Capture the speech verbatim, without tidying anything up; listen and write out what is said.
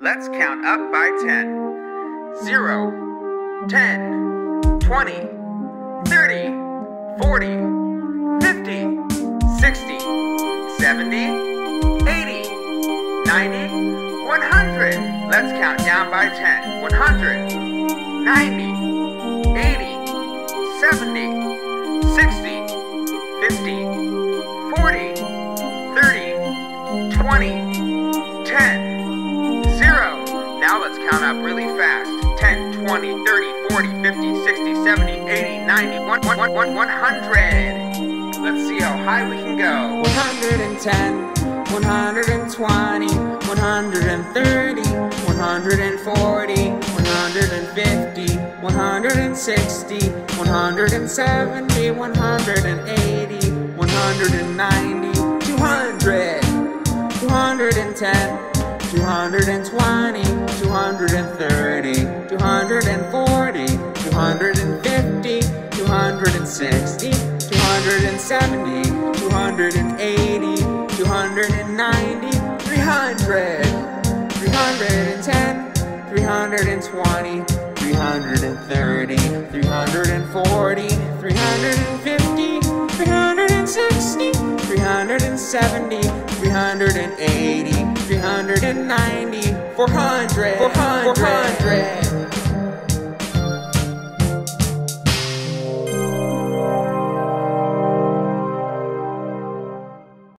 Let's count up by ten. zero, ten, twenty, thirty, forty, fifty, sixty, seventy, eighty, ninety, one hundred. Let's count down by ten. one hundred, ninety, eighty, seventy, sixty, fifty, forty, thirty, twenty, ten. Now let's count up really fast. ten, twenty, thirty, forty, fifty, sixty, seventy, eighty, ninety, one hundred. Let's see how high we can go. one hundred ten, one hundred twenty, one hundred thirty, one hundred forty, one hundred fifty, one hundred sixty, one hundred seventy, one hundred eighty, one hundred ninety, two hundred, two hundred ten, two hundred twenty, two hundred thirty, two hundred forty, two hundred fifty, two hundred sixty, two hundred seventy, two hundred eighty, two hundred ninety, three hundred, three hundred ten, three hundred twenty, three hundred thirty, three hundred forty, three hundred fifty, three hundred sixty, three hundred seventy, three hundred eighty, three hundred ninety, four hundred, four hundred, four hundred.